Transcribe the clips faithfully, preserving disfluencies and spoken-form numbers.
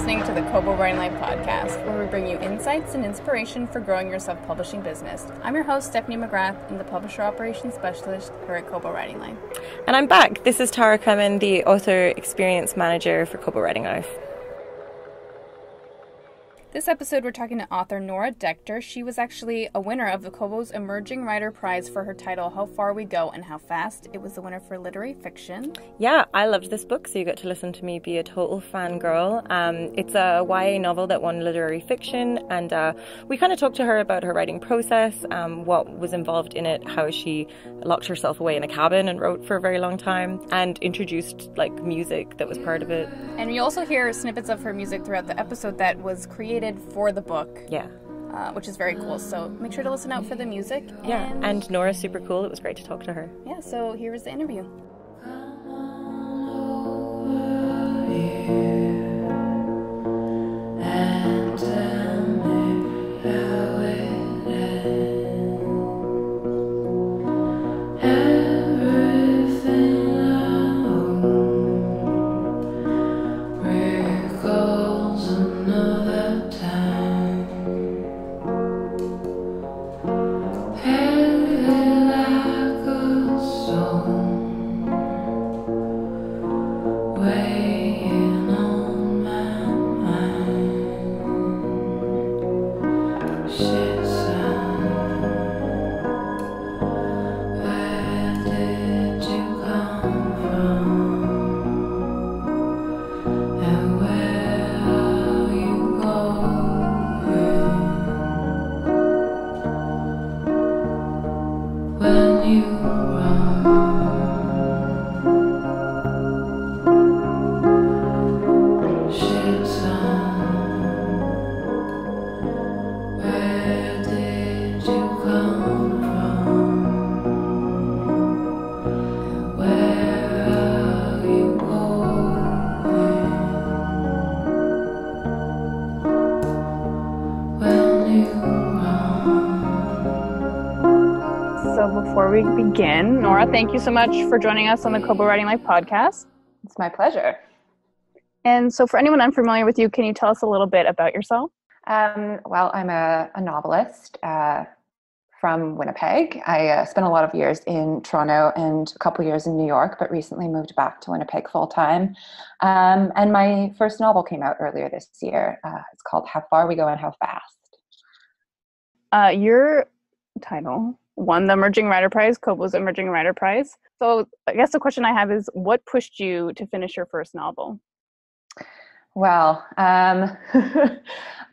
listening to the Kobo Writing Life podcast, where we bring you insights and inspiration for growing your self-publishing business. I'm your host, Stephanie McGrath, and the Publisher Operations Specialist here at Kobo Writing Life. And I'm back. This is Tara Cremen, the Author Experience Manager for Kobo Writing Life. This episode, we're talking to author Nora Decter. She was actually a winner of the Kobo's Emerging Writer Prize for her title, How Far We Go and How Fast. It was the winner for literary fiction. Yeah, I loved this book, so you got to listen to me be a total fangirl. Um, it's a Y A novel that won literary fiction, and uh, we kind of talked to her about her writing process, um, what was involved in it, how she locked herself away in a cabin and wrote for a very long time, and introduced like music that was part of it. And we also hear snippets of her music throughout the episode that was created for the book. Yeah. Uh, which is very cool. So make sure to listen out for the music. And yeah. And Nora's super cool. It was great to talk to her. Yeah. So here is the interview. We begin. Nora, thank you so much for joining us on the Kobo Writing Life podcast. It's my pleasure. And so for anyone unfamiliar with you, can you tell us a little bit about yourself? Um, well, I'm a, a novelist uh, from Winnipeg. I uh, spent a lot of years in Toronto and a couple years in New York, but recently moved back to Winnipeg full-time. Um, and my first novel came out earlier this year. Uh, it's called How Far We Go and How Fast. Uh, your title won the Emerging Writer Prize, Kobo's Emerging Writer Prize. So I guess the question I have is, what pushed you to finish your first novel? Well, um,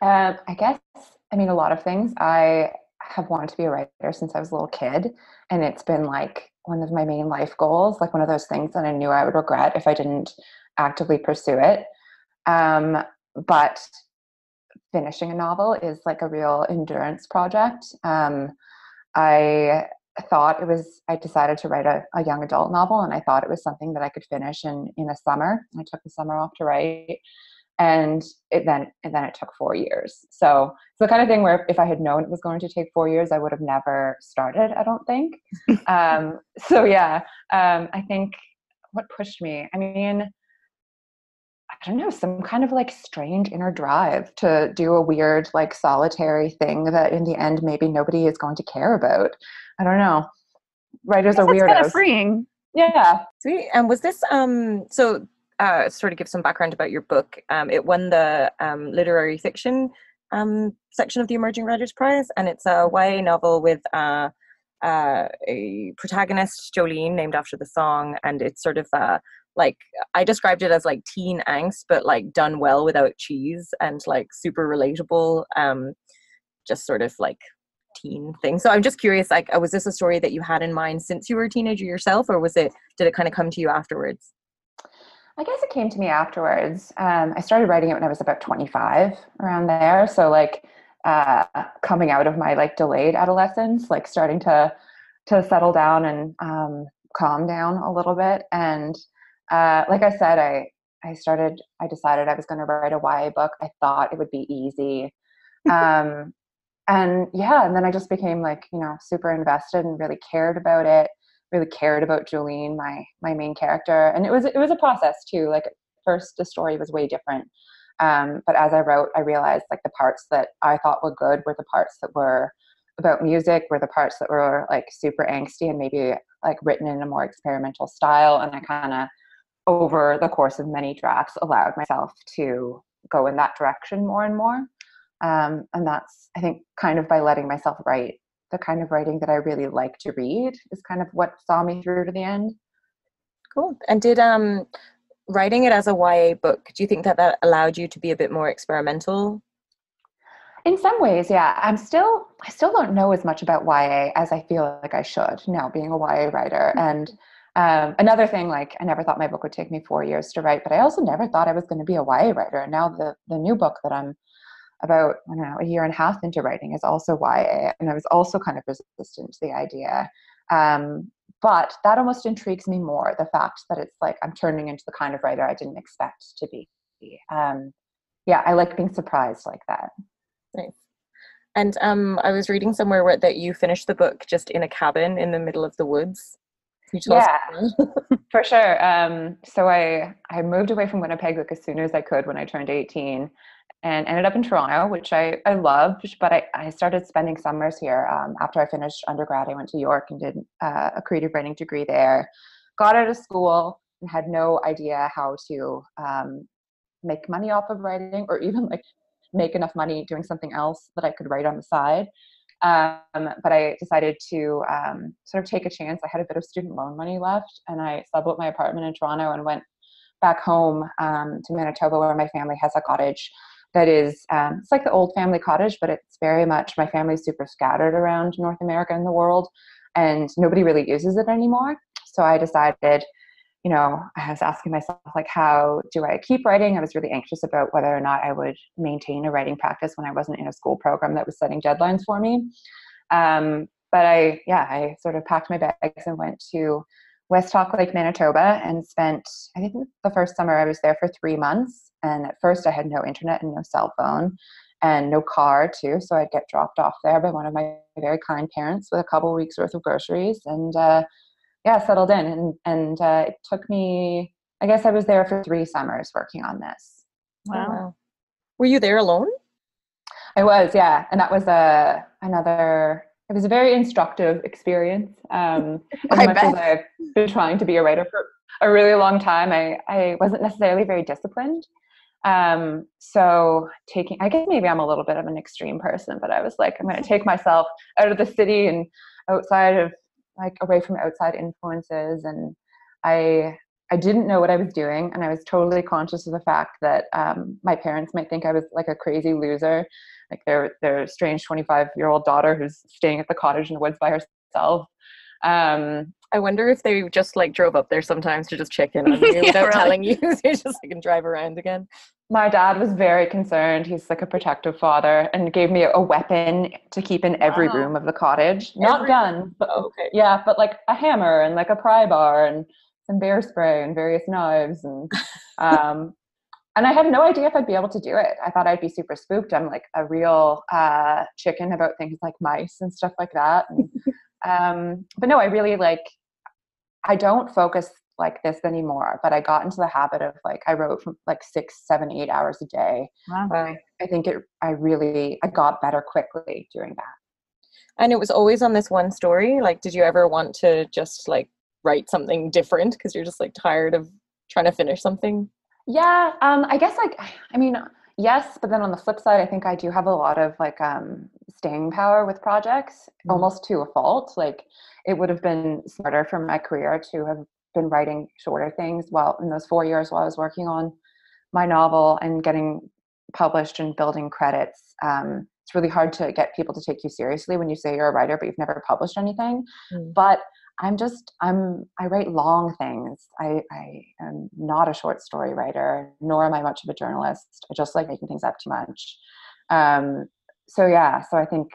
uh, I guess, I mean, a lot of things. I have wanted to be a writer since I was a little kid, and it's been like one of my main life goals, like one of those things that I knew I would regret if I didn't actively pursue it. Um, but finishing a novel is like a real endurance project. Um, I thought it was, I decided to write a, a young adult novel, and I thought it was something that I could finish in, in a summer. I took the summer off to write, and it then, and then it took four years. So it's the kind of thing where if I had known it was going to take four years, I would have never started, I don't think. um, so yeah, um, I think what pushed me, I mean, I don't know, some kind of like strange inner drive to do a weird, like solitary thing that in the end, maybe nobody is going to care about. I don't know. Writers are weirdos. It's kind of freeing. Yeah. Sweet. And was this, um, so uh, sort of give some background about your book. Um, it won the um, literary fiction um, section of the Emerging Writers Prize. And it's a Y A novel with uh, uh, a protagonist, Jolene, named after the song. And it's sort of a, uh, like I described it as like teen angst, but like done well without cheese and like super relatable, um, just sort of like teen thing. So I'm just curious, like, was this a story that you had in mind since you were a teenager yourself, or was it, did it kind of come to you afterwards? I guess it came to me afterwards. Um, I started writing it when I was about twenty-five, around there. So like uh, coming out of my like delayed adolescence, like starting to, to settle down and um, calm down a little bit. And Uh, like I said, I, I started, I decided I was going to write a Y A book. I thought it would be easy. Um, and yeah, and then I just became like, you know, super invested and really cared about it, really cared about Jolene, my, my main character. And it was, it was a process too. Like at first the story was way different Um, but as I wrote, I realized like the parts that I thought were good were the parts that were about music, were the parts that were like super angsty and maybe like written in a more experimental style. And I kind of, over the course of many drafts, allowed myself to go in that direction more and more. Um, and that's, I think, kind of by letting myself write the kind of writing that I really like to read is kind of what saw me through to the end. Cool. And did um, writing it as a Y A book, do you think that that allowed you to be a bit more experimental? In some ways, yeah. I'm still, I still don't know as much about Y A as I feel like I should now, being a Y A writer. Mm-hmm. And um, another thing, like, I never thought my book would take me four years to write, but I also never thought I was going to be a Y A writer. And now the, the new book that I'm about, I don't know, a year and a half into writing is also Y A. And I was also kind of resistant to the idea. Um, but that almost intrigues me more, the fact that it's like I'm turning into the kind of writer I didn't expect to be. Um, yeah, I like being surprised like that. Nice. And um, I was reading somewhere where, that you finished the book just in a cabin in the middle of the woods. Can you tell us about that? For sure. Um, so I, I moved away from Winnipeg like as soon as I could when I turned eighteen. And ended up in Toronto, which I, I loved, but I, I started spending summers here. Um, after I finished undergrad, I went to York and did uh, a creative writing degree there. Got out of school and had no idea how to um, make money off of writing, or even like make enough money doing something else that I could write on the side. Um, but I decided to um, sort of take a chance. I had a bit of student loan money left, and I sublet my apartment in Toronto and went back home um, to Manitoba, where my family has a cottage. That is, um, it's like the old family cottage, but it's very much, my family's super scattered around North America and the world, and nobody really uses it anymore. So I decided, you know, I was asking myself, like, how do I keep writing? I was really anxious about whether or not I would maintain a writing practice when I wasn't in a school program that was setting deadlines for me. Um, but I, yeah, I sort of packed my bags and went to West Hawk Lake, Manitoba, and spent, I think the first summer I was there for three months. And at first I had no internet and no cell phone and no car too. So I'd get dropped off there by one of my very kind parents with a couple of weeks worth of groceries, and uh, yeah, settled in. And, and uh, it took me, I guess I was there for three summers working on this. Wow. Were you there alone? I was, yeah. And that was a, another, it was a very instructive experience. Um, as I much bet. as I've been trying to be a writer for a really long time, I, I wasn't necessarily very disciplined. Um, so taking, I guess maybe I'm a little bit of an extreme person, but I was like, I'm going to take myself out of the city and outside of like away from outside influences. And I, I didn't know what I was doing. And I was totally conscious of the fact that, um, my parents might think I was like a crazy loser, like their, their strange twenty-five year old daughter who's staying at the cottage in the woods by herself. Um, I wonder if they just like drove up there sometimes to just check in on you yeah, without right. telling you. So you just like can drive around again. My dad was very concerned. He's like a protective father, and gave me a weapon to keep in every wow. room of the cottage. Not every- guns, but oh, okay. yeah, but like a hammer and like a pry bar and some bear spray and various knives and um and I had no idea if I'd be able to do it. I thought I'd be super spooked. I'm like a real uh chicken about things like mice and stuff like that. And Um, but no, I really like, I don't focus like this anymore, but I got into the habit of like, I wrote from like six, seven, eight hours a day. Wow. I, I think it, I really, I got better quickly doing that. And it was always on this one story. Like, did you ever want to just like write something different? Cause you're just like tired of trying to finish something. Yeah. Um, I guess like, I mean, yes, but then on the flip side, I think I do have a lot of like um, staying power with projects, mm-hmm. almost to a fault. Like it would have been smarter for my career to have been writing shorter things while in those four years while I was working on my novel and getting published and building credits. Um, it's really hard to get people to take you seriously when you say you're a writer, but you've never published anything. Mm-hmm. But I'm just, I'm, I write long things. I, I am not a short story writer, nor am I much of a journalist. I just like making things up too much. Um, so yeah, so I think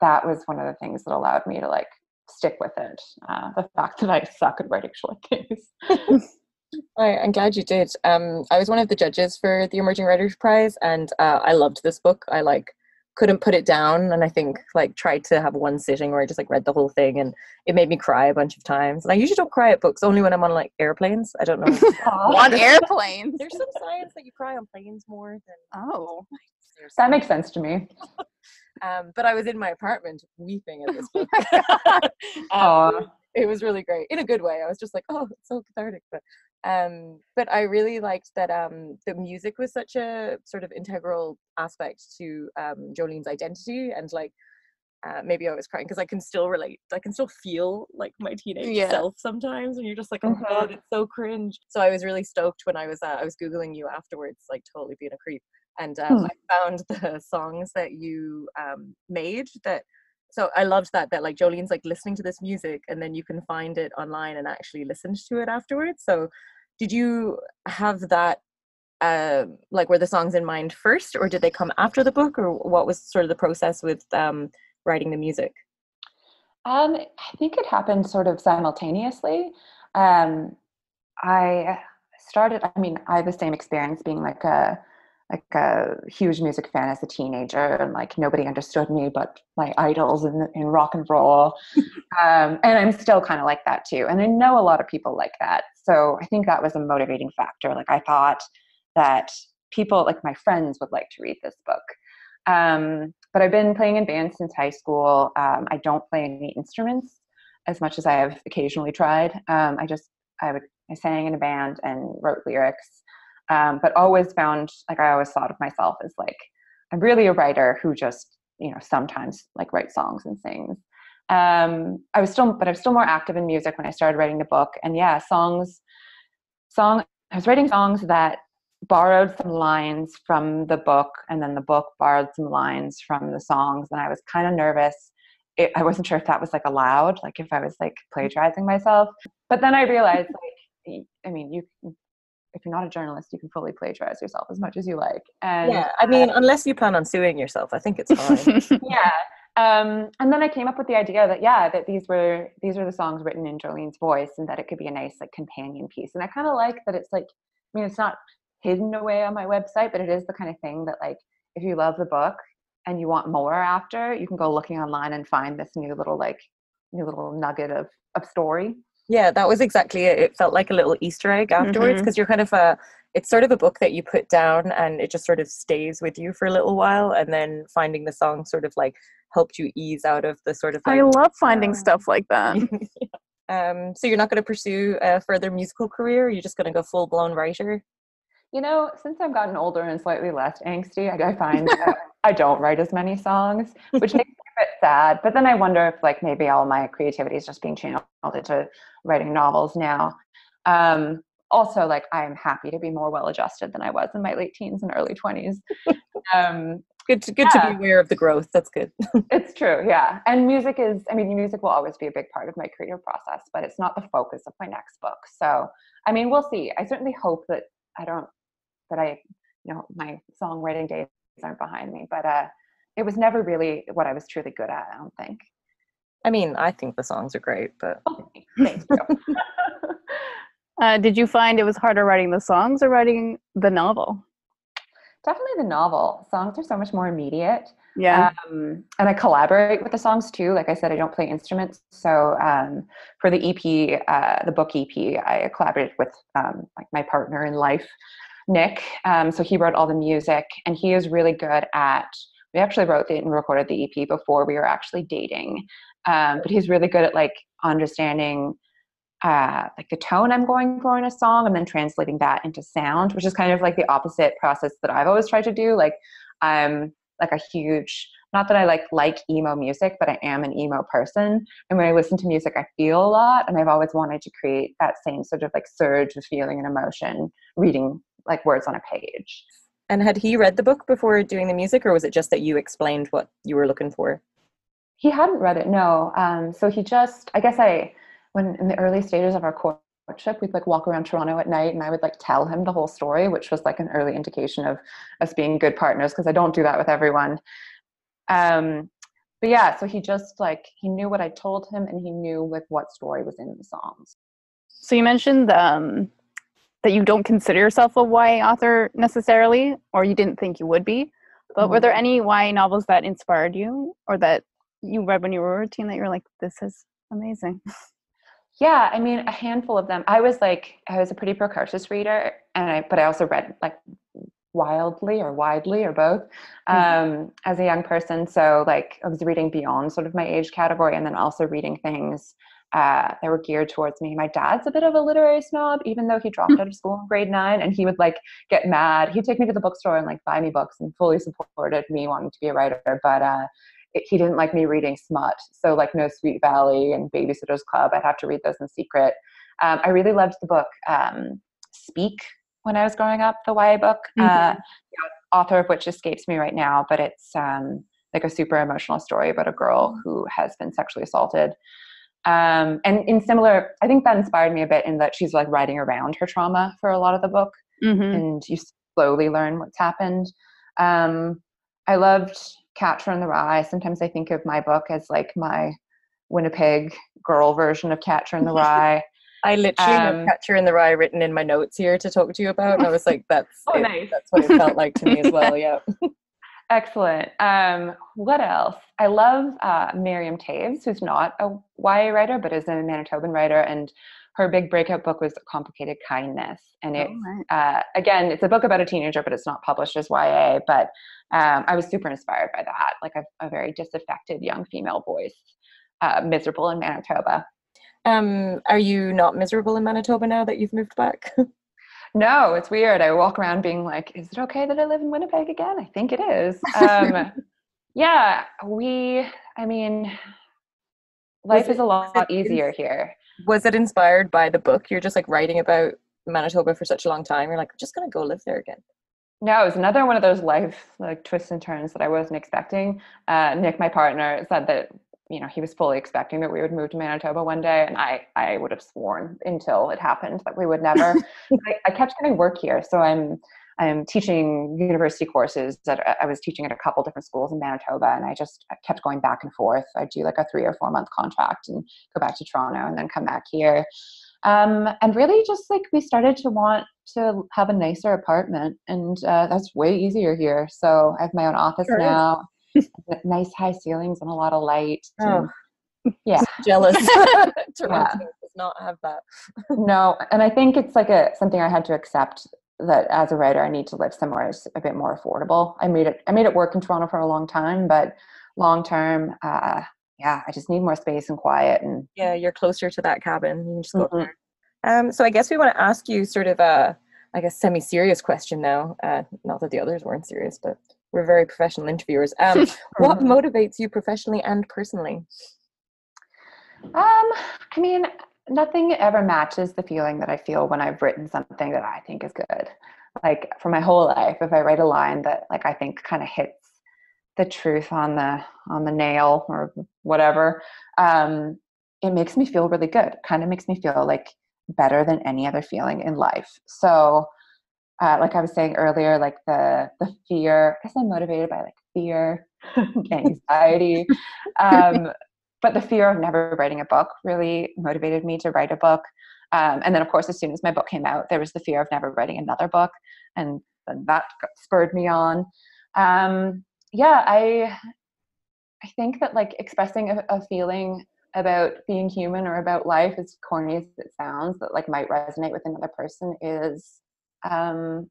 that was one of the things that allowed me to like stick with it. Uh, the fact that I suck at writing short things. Right, I'm glad you did. Um, I was one of the judges for the Emerging Writers Prize, and uh, I loved this book. I like couldn't put it down. And I think like tried to have one sitting where I just like read the whole thing, and it made me cry a bunch of times. And I usually don't cry at books, only when I'm on like airplanes. I don't know. On airplanes. There's some science that you cry on planes more than. Oh, that makes sense to me. Um, but I was in my apartment weeping at this book. um, it was really great in a good way. I was just like, oh, it's so cathartic. But um, but I really liked that um, the music was such a sort of integral aspect to um, Jolene's identity. And like, uh, maybe I was crying because I can still relate. I can still feel like my teenage yeah. self sometimes. And you're just like, oh mm-hmm. God, it's so cringe. So I was really stoked when I was, uh, I was Googling you afterwards, like totally being a creep. And um, hmm. I found the songs that you um, made that, so I loved that, that like Jolene's like listening to this music and then you can find it online and actually listen to it afterwards. So did you have that, uh, like were the songs in mind first, or did they come after the book, or what was sort of the process with um, writing the music? Um, I think it happened sort of simultaneously. Um, I started, I mean, I had the same experience being like a, like a huge music fan as a teenager, and like nobody understood me but my idols in, in rock and roll. Um, and I'm still kind of like that too. And I know a lot of people like that. So I think that was a motivating factor. Like I thought that people, like my friends, would like to read this book. Um, but I've been playing in bands since high school. Um, I don't play any instruments as much as I have occasionally tried. Um, I just, I would, I sang in a band and wrote lyrics. Um, but always found, like I always thought of myself as like, I'm really a writer who just, you know, sometimes like write songs and sings. Um, I was still, but I was still more active in music when I started writing the book. And yeah, songs, song, I was writing songs that borrowed some lines from the book, and then the book borrowed some lines from the songs. And I was kind of nervous. It, I wasn't sure if that was like allowed, like if I was like plagiarizing myself. But then I realized, like, I mean, you if you're not a journalist, you can fully plagiarize yourself as much as you like. And yeah, I mean, uh, unless you plan on suing yourself, I think it's fine. yeah. Um, and then I came up with the idea that, yeah, that these were, these were the songs written in Jolene's voice, and that it could be a nice like companion piece. And I kind of like that. It's like, I mean, it's not hidden away on my website, but it is the kind of thing that like, if you love the book and you want more after, you can go looking online and find this new little, like new little nugget of, of story. Yeah, that was exactly it. It felt like a little Easter egg afterwards, because mm-hmm. you're kind of a, it's sort of a book that you put down and it just sort of stays with you for a little while. And then finding the song sort of like helped you ease out of the sort of. Like, I love finding uh, stuff like that. yeah. um, so you're not going to pursue a further musical career? You're just going to go full blown writer? You know, since I've gotten older and slightly less angsty, I, I find that I don't write as many songs, which makes bit sad, but then I wonder if like maybe all my creativity is just being channeled into writing novels now. Um, also, like I'm happy to be more well-adjusted than I was in my late teens and early twenties. Um, good to, good yeah. to be aware of the growth. That's good. It's true. Yeah. And music is, I mean, music will always be a big part of my creative process, but it's not the focus of my next book. So, I mean, we'll see. I certainly hope that I don't, that I, you know, my songwriting days aren't behind me, but, uh, it was never really what I was truly good at, I don't think. I mean, I think the songs are great, but... Oh, thank you. uh, did you find it was harder writing the songs or writing the novel? Definitely the novel. Songs are so much more immediate. Yeah. Um, and I collaborate with the songs too. Like I said, I don't play instruments. So um, for the E P, uh, the book E P, I collaborated with um, like my partner in life, Nick. Um, so he wrote all the music, and he is really good at... We actually wrote it and recorded the E P before we were actually dating. Um, but he's really good at like understanding uh, like the tone I'm going for in a song and then translating that into sound, which is kind of like the opposite process that I've always tried to do. Like I'm like a huge, not that I like, like emo music, but I am an emo person. And when I listen to music, I feel a lot. And I've always wanted to create that same sort of like surge of feeling and emotion reading like words on a page. And had he read the book before doing the music, or was it just that you explained what you were looking for? He hadn't read it, no. Um, so he just, I guess I, when in the early stages of our courtship, we'd like walk around Toronto at night and I would like tell him the whole story, which was like an early indication of us being good partners, because I don't do that with everyone. Um, but yeah, so he just like, he knew what I told him and he knew like what story was in the songs. So you mentioned um that you don't consider yourself a Y A author necessarily, or you didn't think you would be, But were there any Y A novels that inspired you or that you read when you were a teen that you were like, this is amazing? Yeah, I mean, a handful of them. I was like, I was a pretty precocious reader, and I but I also read like wildly or widely or both um, mm-hmm. as a young person. So like I was reading beyond sort of my age category, and then also reading things uh, that were geared towards me. My dad's a bit of a literary snob, even though he dropped out of school in grade nine, and he would like get mad. He'd take me to the bookstore and like buy me books and fully supported me wanting to be a writer. But uh, it, he didn't like me reading smut. So like No Sweet Valley and Babysitter's Club, I'd have to read those in secret. Um, I really loved the book um, Speak when I was growing up, the Y A book, mm-hmm. uh, author of which escapes me right now, but it's um, like a super emotional story about a girl who has been sexually assaulted. Um, and in similar, I think that inspired me a bit in that she's like writing around her trauma for a lot of the book, mm-hmm. and you slowly learn what's happened. Um, I loved Catcher in the Rye. Sometimes I think of my book as like my Winnipeg girl version of Catcher in the Rye. I literally um, have Catcher in the Rye written in my notes here to talk to you about, and I was like, that's oh, it, nice. That's what it felt like to me as well. Yeah. Excellent. Um, what else? I love uh, Miriam Taves, who's not a Y A writer, but is a Manitoban writer, and her big breakout book was Complicated Kindness. And it, oh, right. uh, again, it's a book about a teenager, but it's not published as Y A, but um, I was super inspired by that, like a, a very disaffected young female voice, uh, miserable in Manitoba. Um, are you not miserable in Manitoba now that you've moved back? No, it's weird. I walk around being like, is it okay that I live in Winnipeg again? I think it is. Um, yeah, we, I mean, life is a lot easier here. Was it inspired by the book? You're just like writing about Manitoba for such a long time. You're like, I'm just going to go live there again. No, it was another one of those life like twists and turns that I wasn't expecting. Uh, Nick, my partner, said that, you know, he was fully expecting that we would move to Manitoba one day. And I, I would have sworn until it happened that we would never. I, I kept getting work here. So I'm, I'm teaching university courses that I was teaching at a couple different schools in Manitoba. And I just I kept going back and forth. I'd do like a three or four month contract and go back to Toronto and then come back here. Um, and really just like, we started to want to have a nicer apartment, and uh, that's way easier here. So I have my own office sure. now. Nice high ceilings and a lot of light. Oh. Yeah. Jealous. Toronto yeah. does not have that. No. And I think it's like a something I had to accept that as a writer I need to live somewhere is a bit more affordable. I made it I made it work in Toronto for a long time, but long term, uh, yeah, I just need more space and quiet, and yeah, you're closer to that cabin. You can just mm-hmm. go there. Um so I guess we want to ask you sort of a like a semi-serious question now. Uh not that the others weren't serious, but we're very professional interviewers. Um, what motivates you professionally and personally? Um, I mean, nothing ever matches the feeling that I feel when I've written something that I think is good. Like for my whole life, if I write a line that like I think kind of hits the truth on the on the nail or whatever, um, it makes me feel really good. Kind of makes me feel like better than any other feeling in life. So. Uh, like I was saying earlier, like the the fear, I guess I'm motivated by like fear, anxiety. Um, but the fear of never writing a book really motivated me to write a book. Um, and then of course, as soon as my book came out, there was the fear of never writing another book. And then that spurred me on. Um, yeah, I, I think that like expressing a, a feeling about being human or about life, as corny as it sounds, that like might resonate with another person is um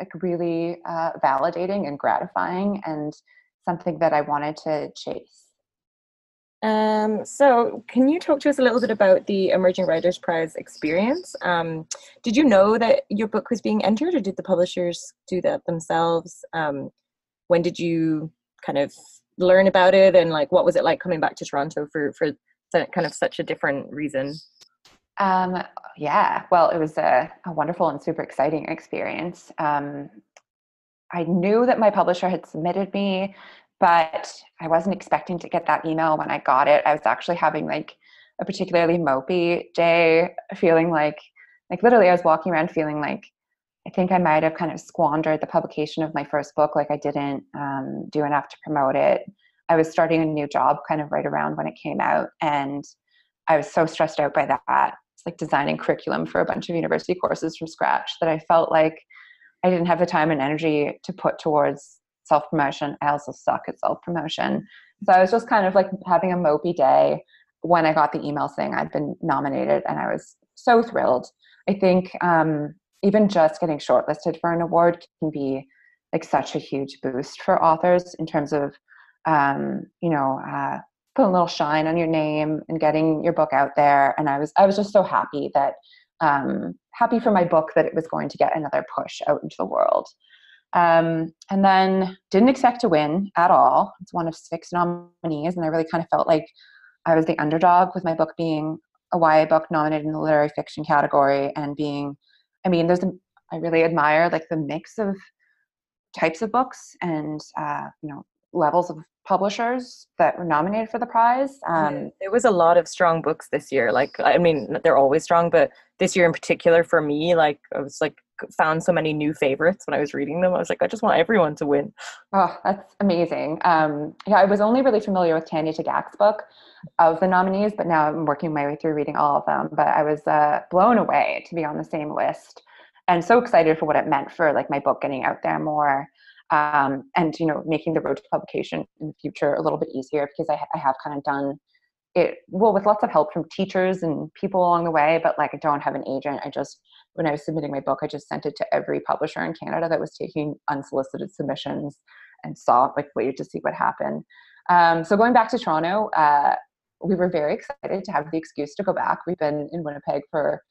like really uh validating and gratifying, and something that I wanted to chase. Um so can you talk to us a little bit about the Emerging Writers Prize experience? Um did you know that your book was being entered, or did the publishers do that themselves? Um when did you kind of learn about it, and like what was it like coming back to Toronto for for kind of such a different reason? Um, yeah, well, it was a, a wonderful and super exciting experience. Um, I knew that my publisher had submitted me, but I wasn't expecting to get that email when I got it. I was actually having like a particularly mopey day, feeling like, like literally I was walking around feeling like, I think I might've kind of squandered the publication of my first book. Like I didn't, um, do enough to promote it. I was starting a new job kind of right around when it came out, and I was so stressed out by that. Like designing curriculum for a bunch of university courses from scratch that I felt like I didn't have the time and energy to put towards self-promotion. I also suck at self-promotion. So I was just kind of like having a mopey day when I got the email saying I'd been nominated, and I was so thrilled. I think um, even just getting shortlisted for an award can be like such a huge boost for authors in terms of, um, you know, uh, putting a little shine on your name and getting your book out there. And I was, I was just so happy that, um, happy for my book that it was going to get another push out into the world. Um, and then didn't expect to win at all. It's one of six nominees. And I really kind of felt like I was the underdog, with my book being a Y A book nominated in the literary fiction category, and being, I mean, there's, a, I really admire like the mix of types of books and, uh, you know, levels of publishers that were nominated for the prize. Um, there was a lot of strong books this year. Like, I mean, they're always strong, but this year in particular for me, like I was like, found so many new favorites when I was reading them. I was like, I just want everyone to win. Oh, that's amazing. Um, yeah, I was only really familiar with Tanya Tagak's book of the nominees, but now I'm working my way through reading all of them. But I was uh, blown away to be on the same list, and so excited for what it meant for like my book getting out there more, um, and you know, making the road to publication in the future a little bit easier, because I, I have kind of done it well with lots of help from teachers and people along the way. But like, I don't have an agent. I just when I was submitting my book, I just sent it to every publisher in Canada that was taking unsolicited submissions, and saw like waited to see what happened. Um, so going back to Toronto, uh, we were very excited to have the excuse to go back. We've been in Winnipeg for,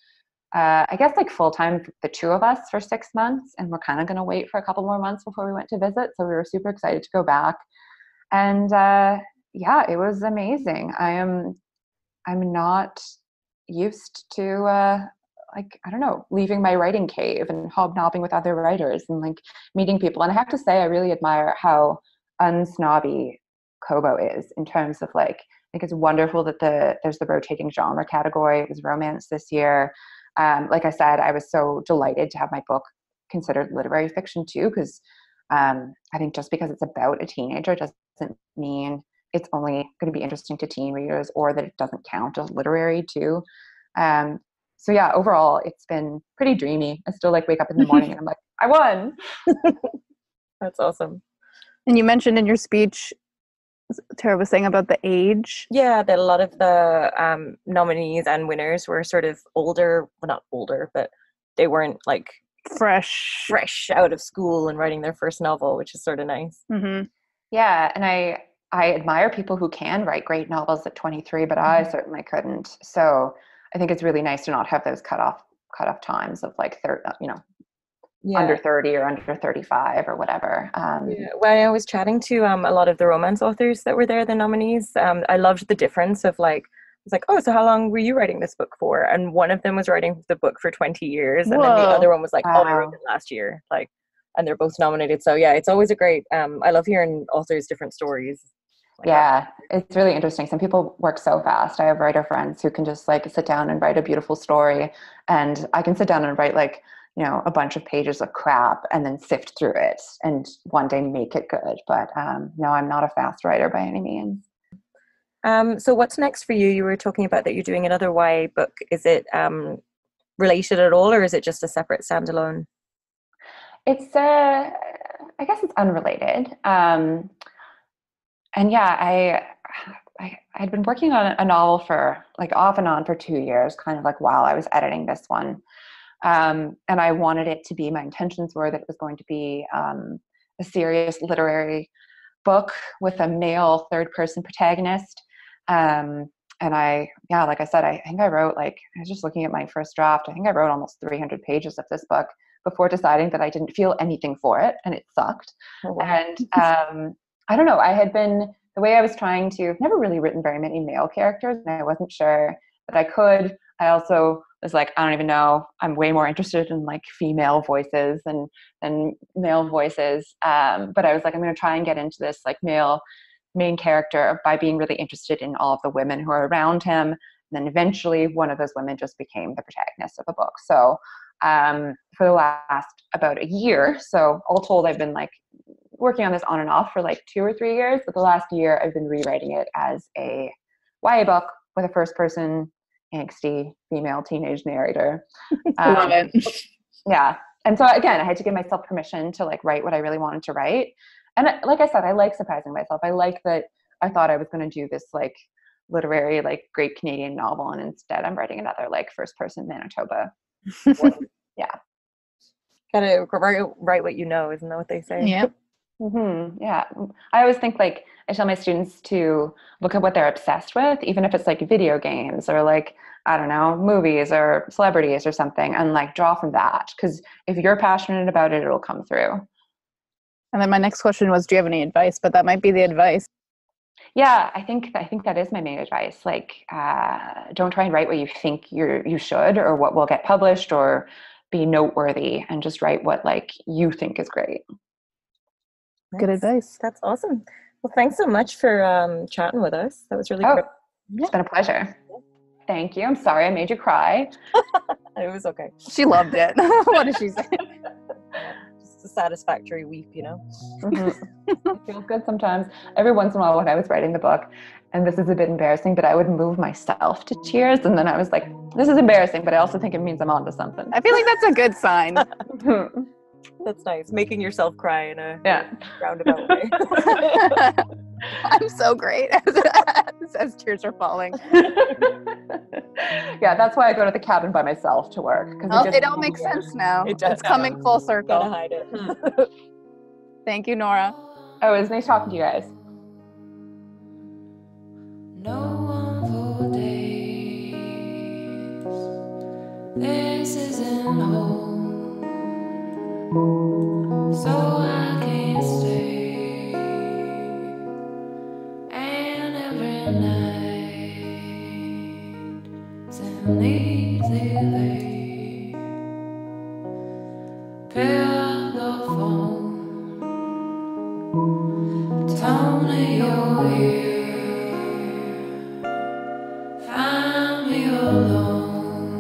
uh, I guess like full time, the two of us for six months, and we're kind of going to wait for a couple more months before we went to visit. So we were super excited to go back, and uh, yeah, it was amazing. I am, I'm not used to, uh, like, I don't know, leaving my writing cave and hobnobbing with other writers and like meeting people. And I have to say, I really admire how unsnobby Kobo is in terms of like, I think it's wonderful that the there's the rotating genre category. It was romance this year. Um, like I said, I was so delighted to have my book considered literary fiction too, because um, I think just because it's about a teenager doesn't mean it's only going to be interesting to teen readers, or that it doesn't count as literary too. Um, So yeah, overall, it's been pretty dreamy. I still like wake up in the morning and I'm like, I won. That's awesome. And you mentioned in your speech, Tara was saying about the age. Yeah, that a lot of the um, nominees and winners were sort of older, well, not older, but they weren't like fresh, fresh out of school and writing their first novel, which is sort of nice. Mm-hmm. Yeah, and I I admire people who can write great novels at twenty-three, but mm-hmm. I certainly couldn't. So I think it's really nice to not have those cutoff cutoff times of like, thir- you know, yeah. under thirty or under thirty-five or whatever. Um, yeah. When I was chatting to um, a lot of the romance authors that were there, the nominees, um, I loved the difference of like, I was like, oh, so how long were you writing this book for? And one of them was writing the book for twenty years. And Whoa. Then the other one was like, wow. oh, I wrote it last year. Like, and they're both nominated. So yeah, it's always a great, um, I love hearing authors' different stories. Like yeah, that. It's really interesting. Some people work so fast. I have writer friends who can just like sit down and write a beautiful story, and I can sit down and write like, you know, a bunch of pages of crap and then sift through it and one day make it good. But um, no, I'm not a fast writer by any means. Um, so what's next for you? You were talking about that you're doing another Y A book. Is it um, related at all, or is it just a separate standalone? It's, uh, I guess it's unrelated. Um And yeah, I, I had been working on a novel for like off and on for two years, kind of like while I was editing this one. Um, and I wanted it to be, my intentions were that it was going to be um, a serious literary book with a male third person protagonist. Um, and I, yeah, like I said, I think I wrote like, I was just looking at my first draft. I think I wrote almost three hundred pages of this book before deciding that I didn't feel anything for it, and it sucked. Oh, wow. And, um, I don't know. I had been, the way I was trying to, I've never really written very many male characters, and I wasn't sure that I could. I also was like, I don't even know. I'm way more interested in like female voices and, and male voices. Um, but I was like, I'm going to try and get into this like male main character by being really interested in all of the women who are around him. And then eventually one of those women just became the protagonist of the book. So um, for the last about a year, so all told, I've been like, working on this on and off for like two or three years, but the last year I've been rewriting it as a Y A book with a first-person, angsty female teenage narrator. I love um, it. Yeah, and so again, I had to give myself permission to like write what I really wanted to write, and I, like I said, I like surprising myself. I like that I thought I was going to do this like literary, like great Canadian novel, and instead I'm writing another like first person Manitoba. Yeah. Gotta write, write what you know, isn't that what they say? Yeah. Mm-hmm. Yeah. I always think, like, I tell my students to look at what they're obsessed with, even if it's like video games or like, I don't know, movies or celebrities or something, and like draw from that. Because if you're passionate about it, it'll come through. And then my next question was, do you have any advice? But that might be the advice. Yeah, I think I think that is my main advice. Like, uh, don't try and write what you think you're you should or what will get published or be noteworthy, and just write what like you think is great. Nice. Good advice. That's awesome. Well, thanks so much for um, chatting with us. That was really oh, great. It's yeah. been a pleasure. Thank you. I'm sorry I made you cry. It was okay. She loved it. What did she say? Just a satisfactory weep, you know? Mm-hmm. It feels good sometimes. Every once in a while when I was writing the book, and this is a bit embarrassing, but I would move myself to tears. And then I was like, this is embarrassing, but I also think it means I'm onto something. I feel like that's a good sign. That's nice. Making yourself cry in a yeah. roundabout way. I'm so great as, as, as tears are falling. Yeah, that's why I go to the cabin by myself to work. It, oh, it all makes yeah. sense now. It does. It's coming yeah. full circle. Gotta hide it. Thank you, Nora. Oh, it was nice talking to you guys. No one for days. This isn't home. So I can't stay, and every night an easy lay. Pick up the phone, tone in your ear, find me alone,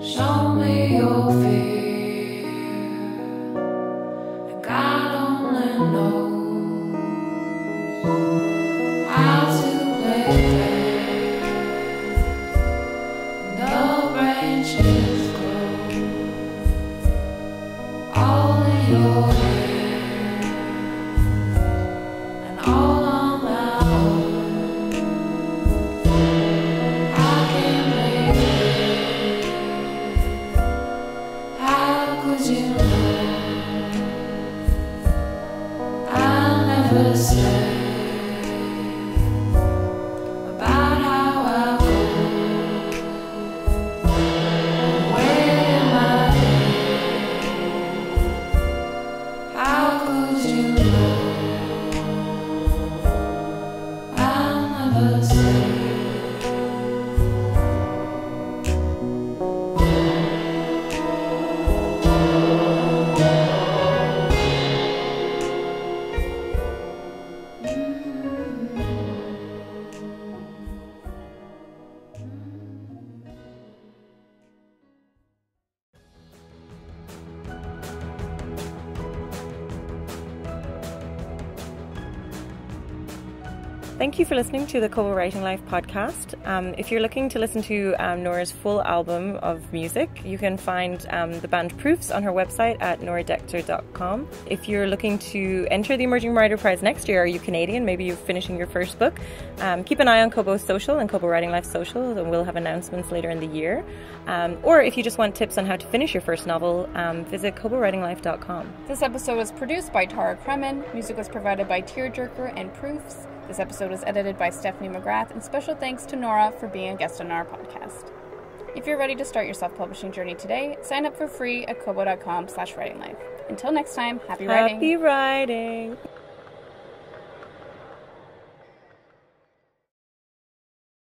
show me your fear. Thank you for listening to the Kobo Writing Life podcast. Um, if you're looking to listen to um, Nora's full album of music, you can find um, the band Proofs on her website at nora decter dot com. If you're looking to enter the Emerging Writer Prize next year, are you Canadian? Maybe you're finishing your first book. Um, keep an eye on Kobo's social and Kobo Writing Life social, and we'll have announcements later in the year. Um, or if you just want tips on how to finish your first novel, um, visit kobo writing life dot com. This episode was produced by Tara Cremen. Music was provided by Tearjerker and Proofs. This episode was edited by Stephanie McGrath, and special thanks to Nora for being a guest on our podcast. If you're ready to start your self-publishing journey today, sign up for free at kobo dot com slash writing life. Until next time, happy writing. Happy writing.